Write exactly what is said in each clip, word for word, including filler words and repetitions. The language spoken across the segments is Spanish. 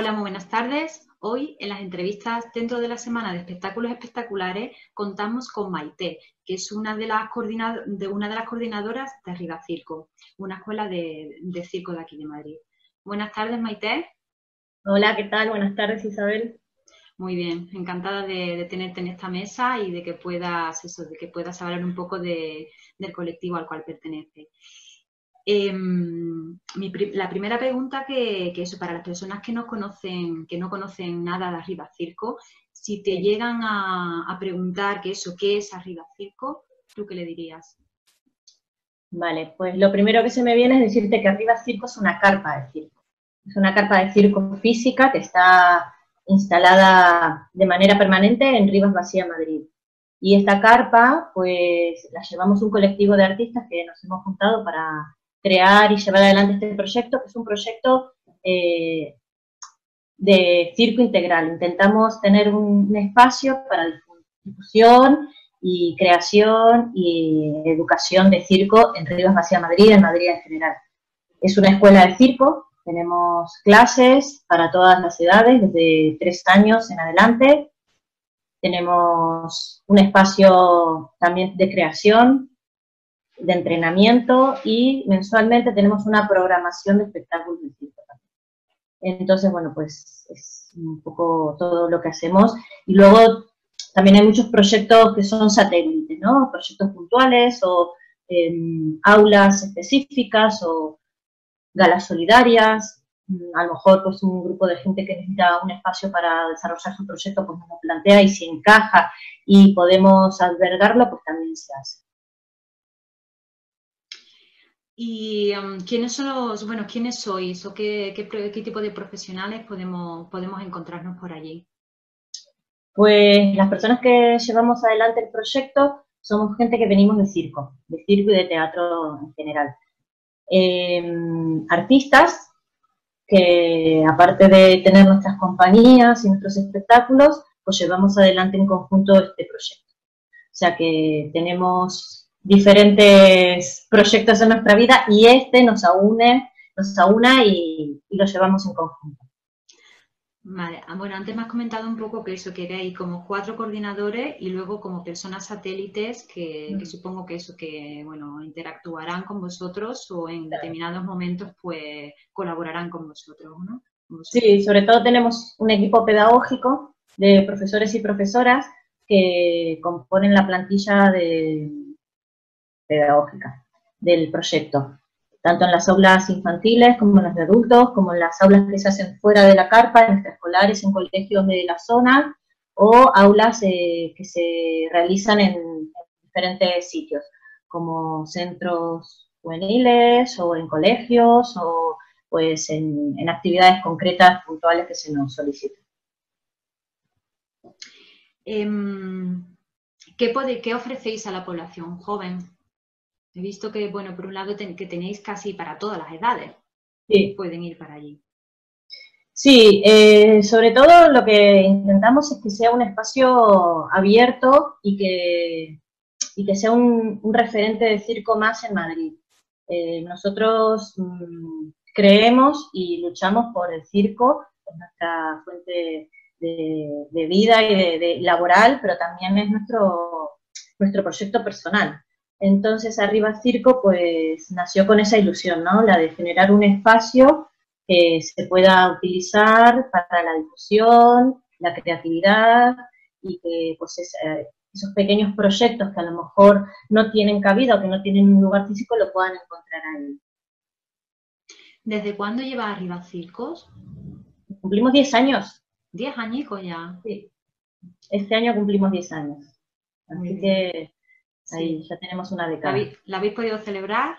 Hola, muy buenas tardes. Hoy, en las entrevistas dentro de la Semana de Espectáculos Espectaculares, contamos con Maite, que es una de las, coordinado, de, una de las coordinadoras de Arribas Circo, una escuela de, de circo de aquí de Madrid. Buenas tardes, Maite. Hola, ¿qué tal? Buenas tardes, Isabel. Muy bien, encantada de, de tenerte en esta mesa y de que puedas, eso, de que puedas hablar un poco de, del colectivo al cual pertenece. Eh, mi, la primera pregunta que, que eso, para las personas que no conocen, que no conocen nada de Arribas Circo, si te llegan a, a preguntar que eso, ¿qué es Arribas Circo? ¿Tú qué le dirías? Vale, pues lo primero que se me viene es decirte que Arribas Circo es una carpa de circo. Es una carpa de circo física que está instalada de manera permanente en Rivas Vaciamadrid. Y esta carpa, pues, la llevamos un colectivo de artistas que nos hemos juntado para crear y llevar adelante este proyecto, que es un proyecto eh, de circo integral. Intentamos tener un, un espacio para difusión y creación y educación de circo en Rivas Vaciamadrid, en Madrid en general. Es una escuela de circo. Tenemos clases para todas las edades, desde tres años en adelante. Tenemos un espacio también de creación, de entrenamiento y mensualmente tenemos una programación de espectáculos de circo. Entonces, bueno, pues es un poco todo lo que hacemos. Y luego también hay muchos proyectos que son satélites, ¿no? Proyectos puntuales o eh, aulas específicas o galas solidarias. A lo mejor pues un grupo de gente que necesita un espacio para desarrollar su proyecto pues nos lo plantea y si encaja y podemos albergarlo, pues también se hace. ¿Y um, quiénes son los, bueno, quiénes sois o qué, qué, qué tipo de profesionales podemos, podemos encontrarnos por allí? Pues las personas que llevamos adelante el proyecto somos gente que venimos de circo, de circo y de teatro en general. Eh, artistas que aparte de tener nuestras compañías y nuestros espectáculos, pues llevamos adelante en conjunto este proyecto. O sea que tenemos diferentes proyectos en nuestra vida y este nos aúne, nos aúna y, y lo llevamos en conjunto. Vale, bueno, antes me has comentado un poco que eso, que erais como cuatro coordinadores y luego como personas satélites que, que supongo que eso, que bueno, interactuarán con vosotros o en determinados momentos pues colaborarán con vosotros, ¿no? Vosotros. Sí, sobre todo tenemos un equipo pedagógico de profesores y profesoras que componen la plantilla de, pedagógica del proyecto. Tanto en las aulas infantiles como en las de adultos, como en las aulas que se hacen fuera de la carpa, en extraescolares, en colegios de la zona, o aulas eh, que se realizan en diferentes sitios, como centros juveniles, o en colegios, o pues en, en actividades concretas, puntuales que se nos solicitan. ¿Qué, puede, qué ofrecéis a la población joven? He visto que, bueno, por un lado ten, que tenéis casi para todas las edades, sí, pueden ir para allí. Sí, eh, sobre todo lo que intentamos es que sea un espacio abierto y que, y que sea un, un referente de circo más en Madrid. Eh, nosotros mmm, creemos y luchamos por el circo, es nuestra fuente de, de vida y de, de laboral, pero también es nuestro, nuestro proyecto personal. Entonces, Arribas Circo, pues, nació con esa ilusión, ¿no? La de generar un espacio que se pueda utilizar para la difusión, la creatividad y que, pues, esos pequeños proyectos que a lo mejor no tienen cabida o que no tienen un lugar físico lo puedan encontrar ahí. ¿Desde cuándo lleva Arribas Circo? Cumplimos diez años. diez añicos ya. Sí. Este año cumplimos diez años. Así que... ahí ya tenemos una década. ¿La habéis podido celebrar?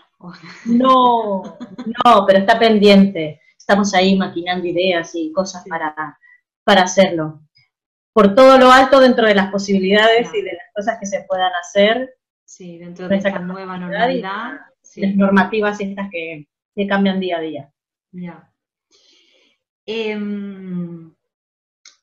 No, no, pero está pendiente. Estamos ahí maquinando ideas y cosas para, para hacerlo. Por todo lo alto dentro de las posibilidades, claro, y de las cosas que se puedan hacer. Sí, dentro de esta nueva normalidad. Sí. Las normativas estas que, que cambian día a día. Ya. Eh,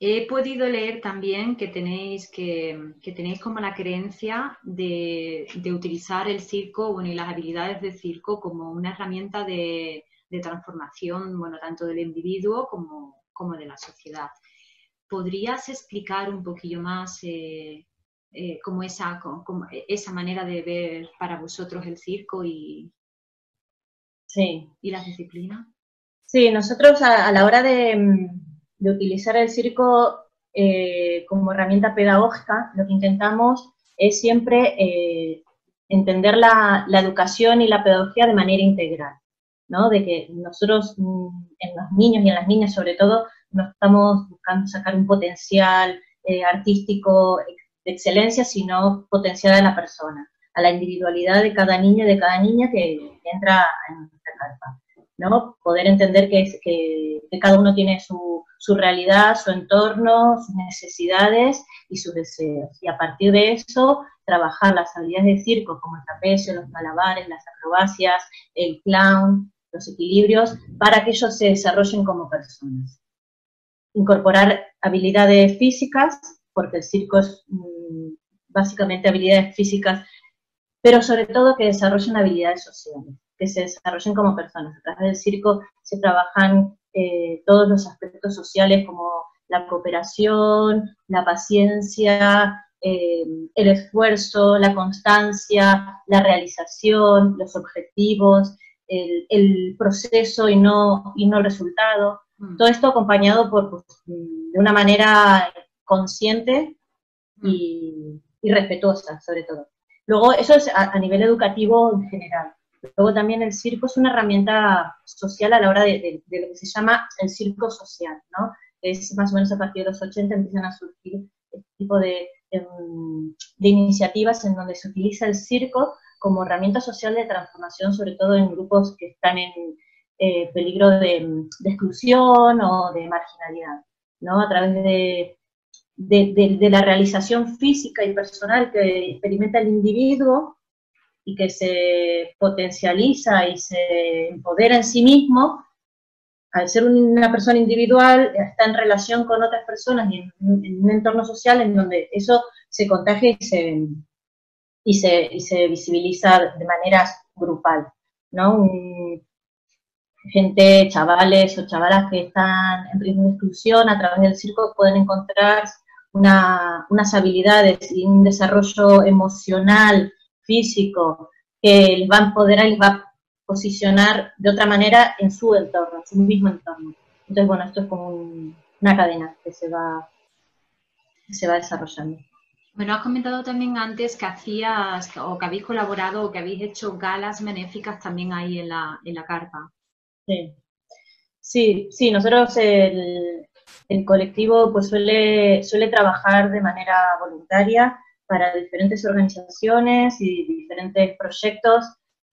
He podido leer también que tenéis, que, que tenéis como la creencia de, de utilizar el circo, bueno, y las habilidades de circo como una herramienta de, de transformación, bueno, tanto del individuo como, como de la sociedad. ¿Podrías explicar un poquillo más eh, eh, cómo esa, cómo esa manera de ver para vosotros el circo y, sí. y las disciplinas? Sí, nosotros a, a la hora de, de utilizar el circo eh, como herramienta pedagógica, lo que intentamos es siempre eh, entender la, la educación y la pedagogía de manera integral, ¿no? De que nosotros, en los niños y en las niñas sobre todo, no estamos buscando sacar un potencial eh, artístico de excelencia, sino potenciar a la persona, a la individualidad de cada niño y de cada niña que, que entra en nuestra carpa, ¿no? Poder entender que, es, que, que cada uno tiene su, su realidad, su entorno, sus necesidades y sus deseos. Y a partir de eso, trabajar las habilidades de circo, como el trapecio, los malabares, las acrobacias, el clown, los equilibrios, para que ellos se desarrollen como personas. Incorporar habilidades físicas, porque el circo es mm, básicamente habilidades físicas, pero sobre todo que desarrollen habilidades sociales, que se desarrollen como personas. A través del circo se trabajan eh, todos los aspectos sociales como la cooperación, la paciencia, eh, el esfuerzo, la constancia, la realización, los objetivos, el, el proceso y no, y no el resultado. Todo esto acompañado por, pues, de una manera consciente y, y respetuosa, sobre todo. Luego, eso es a, a nivel educativo en general. Luego también el circo es una herramienta social a la hora de, de, de lo que se llama el circo social, ¿no? Es más o menos a partir de los ochenta empiezan a surgir este tipo de, de, de iniciativas en donde se utiliza el circo como herramienta social de transformación, sobre todo en grupos que están en Eh, peligro de, de exclusión o de marginalidad, ¿no? A través de, de, de, de la realización física y personal que experimenta el individuo y que se potencializa y se empodera en sí mismo, al ser una persona individual, está en relación con otras personas y en, en un entorno social en donde eso se contagia y se, y se, y se visibiliza de manera grupal, ¿no? Un, gente, chavales o chavalas que están en riesgo de exclusión, a través del circo pueden encontrar una, unas habilidades y un desarrollo emocional, físico, que les va a empoderar y les va a posicionar de otra manera en su entorno, en su mismo entorno. Entonces, bueno, esto es como un, una cadena que se va, que se va desarrollando. Bueno, has comentado también antes que hacías, o que habéis colaborado, o que habéis hecho galas benéficas también ahí en la, en la carpa. Sí, sí, sí, nosotros el, el colectivo pues suele, suele trabajar de manera voluntaria para diferentes organizaciones y diferentes proyectos,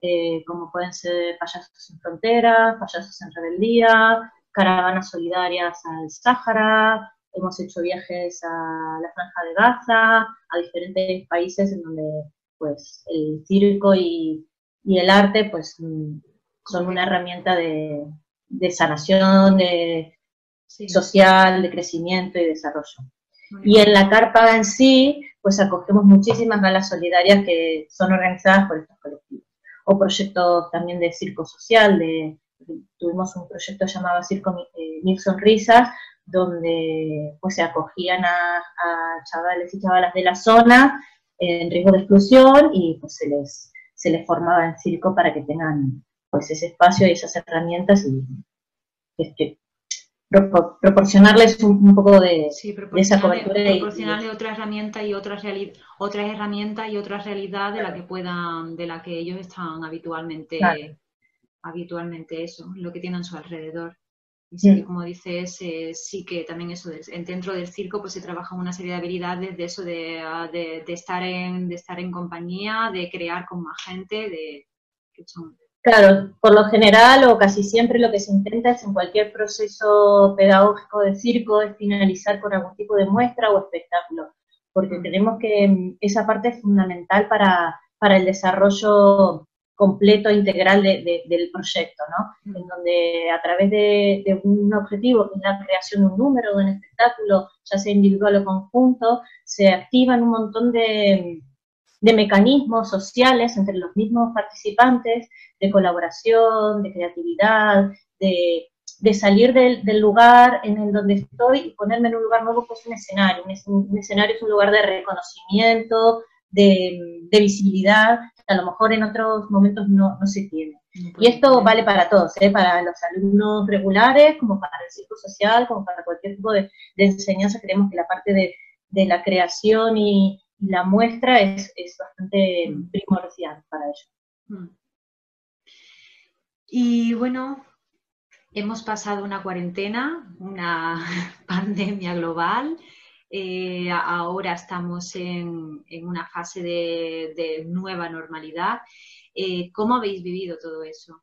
eh, como pueden ser Payasos en Fronteras, Payasos en Rebeldía, Caravanas Solidarias al Sáhara, hemos hecho viajes a la Franja de Gaza, a diferentes países en donde pues el circo y, y el arte pues son una herramienta de, de sanación, de, sí. social, de crecimiento y desarrollo. Y en la carpa en sí, pues acogemos muchísimas galas solidarias que son organizadas por estos colectivos. O proyectos también de circo social, de, tuvimos un proyecto llamado Circo Mil Sonrisas, donde pues se acogían a, a chavales y chavalas de la zona en riesgo de exclusión y pues se les, se les formaba en circo para que tengan pues ese espacio y esas herramientas y este, propor proporcionarles un, un poco de, sí, de esa cobertura. Proporcionarles otra herramienta y otras otras herramientas y otras realidades de la que puedan, de la que ellos están habitualmente, claro. eh, habitualmente eso, lo que tienen a su alrededor. Y sí, sí. como dices, eh, sí que también eso de, dentro del circo pues se trabaja una serie de habilidades de eso de, de, de estar en, de estar en compañía, de crear con más gente, de que son, claro, por lo general o casi siempre lo que se intenta es en cualquier proceso pedagógico de circo es finalizar con algún tipo de muestra o espectáculo, porque creemos que esa parte es fundamental para, para el desarrollo completo e integral de, de, del proyecto, ¿no? En donde a través de, de un objetivo, que es la creación de un número o de un espectáculo, ya sea individual o conjunto, se activan un montón de... de mecanismos sociales entre los mismos participantes, de colaboración, de creatividad, de, de salir del, del lugar en el donde estoy y ponerme en un lugar nuevo, que es un escenario. Un, un escenario es un lugar de reconocimiento, de, de visibilidad, que a lo mejor en otros momentos no, no se tiene. Y esto vale para todos, ¿eh? Para los alumnos regulares, como para el circo social, como para cualquier tipo de, de enseñanza. Creemos que la parte de, de la creación y la muestra es, es bastante primordial para ello. Y bueno, hemos pasado una cuarentena, una pandemia global. Eh, ahora estamos en, en una fase de, de nueva normalidad. Eh, ¿Cómo habéis vivido todo eso?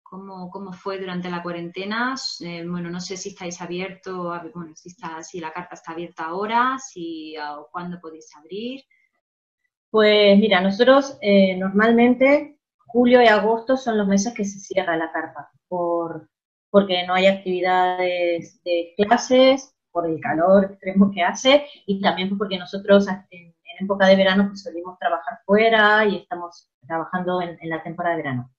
¿Cómo, cómo fue durante la cuarentena? Eh, bueno, no sé si estáis abierto, bueno, si, está, si la carpa está abierta ahora, si o cuándo podéis abrir. Pues mira, nosotros eh, normalmente julio y agosto son los meses que se cierra la carpa, por, porque no hay actividades de clases, por el calor extremo que hace, y también porque nosotros en época de verano pues solemos trabajar fuera y estamos trabajando en, en la temporada de verano.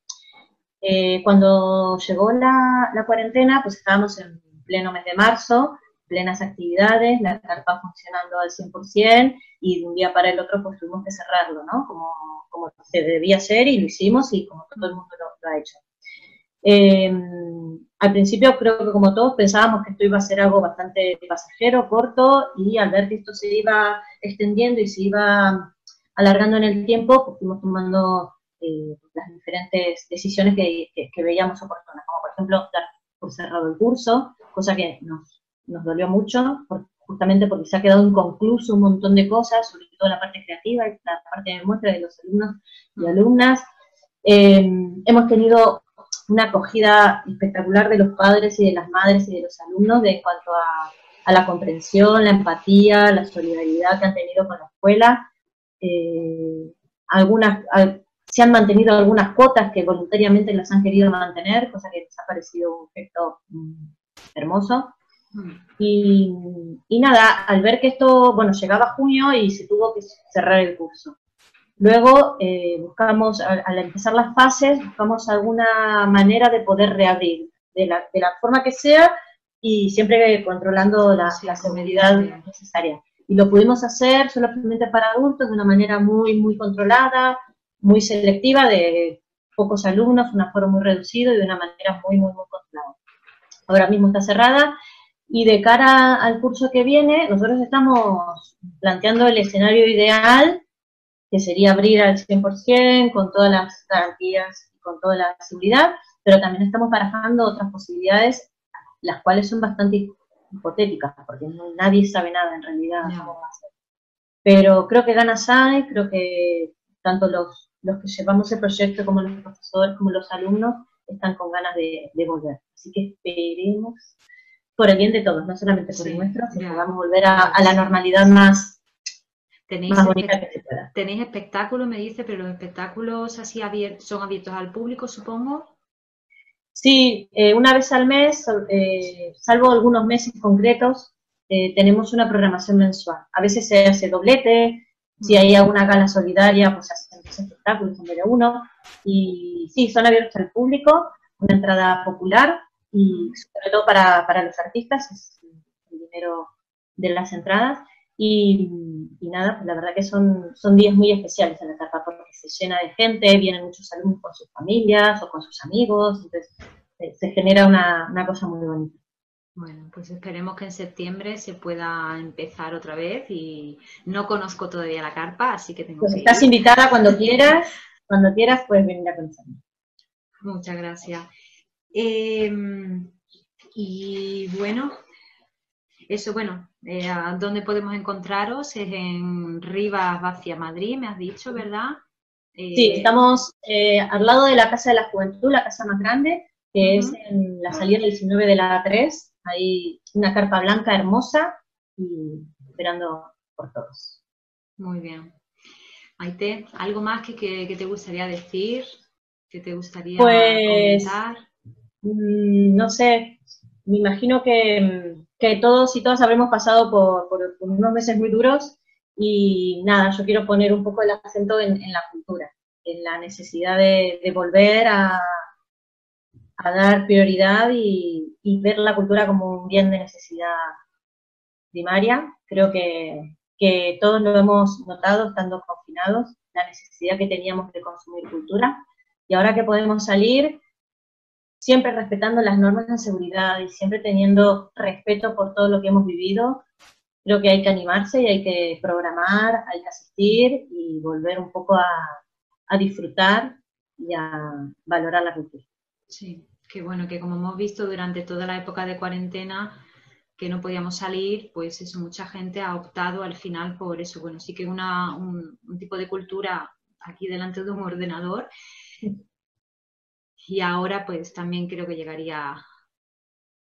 Eh, cuando llegó la, la cuarentena, pues estábamos en pleno mes de marzo, plenas actividades, la carpa funcionando al cien por cien, y de un día para el otro pues tuvimos que cerrarlo, ¿no? Como, como se debía hacer, y lo hicimos, y como todo el mundo lo, lo ha hecho. Eh, al principio creo que como todos pensábamos que esto iba a ser algo bastante pasajero, corto, y al ver que esto se iba extendiendo y se iba alargando en el tiempo, pues fuimos tomando eh, las diferentes decisiones que, que, que veíamos oportunas, como por ejemplo dar por cerrado el curso, cosa que nos, nos dolió mucho, por, justamente porque se ha quedado inconcluso un montón de cosas, sobre todo la parte creativa y la parte de muestra de los alumnos y alumnas. Eh, hemos tenido una acogida espectacular de los padres y de las madres y de los alumnos de, en cuanto a, a la comprensión, la empatía, la solidaridad que han tenido con la escuela. Eh, algunas, al, se han mantenido algunas cuotas que voluntariamente las han querido mantener, cosa que les ha parecido un efecto mm, hermoso. Y, y nada, al ver que esto, bueno, llegaba junio y se tuvo que cerrar el curso. Luego eh, buscamos, al, al empezar las fases, buscamos alguna manera de poder reabrir, de la, de la forma que sea, y siempre controlando la, sí, la seguridad necesaria. Y lo pudimos hacer solamente para adultos, de una manera muy, muy controlada, muy selectiva, de pocos alumnos, un aforo muy reducido y de una manera muy, muy, muy controlada. Ahora mismo está cerrada. Y de cara al curso que viene, nosotros estamos planteando el escenario ideal, que sería abrir al cien por cien con todas las garantías y con toda la seguridad, pero también estamos barajando otras posibilidades, las cuales son bastante hipotéticas, porque nadie sabe nada en realidad cómo va a ser. Pero creo que ganas hay, creo que tanto los, los que llevamos el proyecto como los profesores, como los alumnos, están con ganas de, de volver. Así que esperemos, por el bien de todos, no solamente por sí, el nuestro, sino que vamos a volver a, a la normalidad más... Tenéis, espect tenéis espectáculos, me dice, pero los espectáculos así abier son abiertos al público, supongo. Sí, eh, una vez al mes, eh, salvo algunos meses concretos, eh, tenemos una programación mensual. A veces se hace doblete, si hay alguna gala solidaria, pues hacen dos espectáculos en vez de uno. Y sí, son abiertos al público, una entrada popular, y sobre todo para, para los artistas, es el dinero de las entradas. Y, y nada, pues la verdad que son, son días muy especiales en la carpa, porque se llena de gente, vienen muchos alumnos con sus familias o con sus amigos, entonces se, se genera una, una cosa muy bonita. Bueno, pues esperemos que en septiembre se pueda empezar otra vez, y no conozco todavía la carpa, así que tengo pues que estás ir. Invitada cuando quieras, cuando quieras puedes venir a conocerme. Muchas gracias. Eh, y bueno... Eso, bueno, eh, ¿dónde podemos encontraros? Es en Rivas Vaciamadrid, me has dicho, ¿verdad? Eh, sí, estamos eh, al lado de la Casa de la Juventud, la casa más grande, que uh-huh. es en la salida del diecinueve de la tres. Hay una carpa blanca hermosa y esperando por todos. Muy bien. Maite, ¿algo más que, que, que te gustaría decir? ¿Que te gustaría pues, comentar? Mm, no sé. Me imagino que, que todos y todas habremos pasado por, por, por unos meses muy duros, y nada, yo quiero poner un poco el acento en, en la cultura, en la necesidad de, de volver a, a dar prioridad y, y y ver la cultura como un bien de necesidad primaria. Creo que, que todos lo hemos notado estando confinados, la necesidad que teníamos de consumir cultura, y ahora que podemos salir, siempre respetando las normas de seguridad y siempre teniendo respeto por todo lo que hemos vivido, creo que hay que animarse y hay que programar, hay que asistir y volver un poco a, a disfrutar y a valorar la cultura. Sí, que bueno, que como hemos visto durante toda la época de cuarentena, que no podíamos salir, pues eso, mucha gente ha optado al final por eso. Bueno, sí que una, un, un tipo de cultura aquí delante de un ordenador. Y ahora pues también creo que llegaría,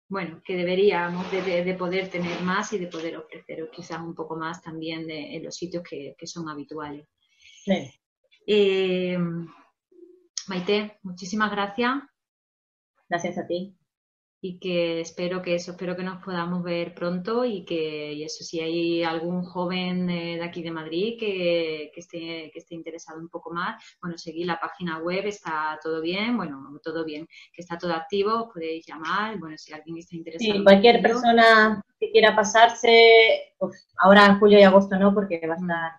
bueno, que deberíamos de, de, de poder tener más y de poder ofrecer quizás un poco más también de, en los sitios que, que son habituales. Sí. Eh, Maite, muchísimas gracias. Gracias a ti. Y que espero que eso, espero que nos podamos ver pronto y que y eso, si hay algún joven de aquí de Madrid que, que, esté, que esté interesado un poco más, bueno, seguid la página web, está todo bien, bueno, todo bien, que está todo activo, podéis llamar, bueno, si alguien está interesado. Sí, cualquier persona que quiera pasarse, pues ahora en julio y agosto no, porque va a estar,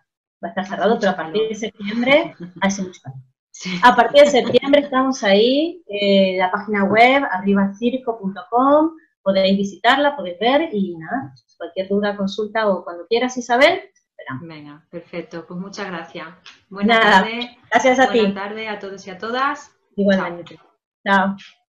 va a estar cerrado, pero a partir de septiembre hace mucho calor. Sí. A partir de septiembre estamos ahí, eh, la página web arribas circo punto com, podéis visitarla, podéis ver y nada, cualquier duda, consulta o cuando quieras y saber, esperamos. Venga, perfecto, pues muchas gracias. Buenas tardes. Gracias a ti. Buenas tardes a todos y a todas. Igualmente. Chao. Chao.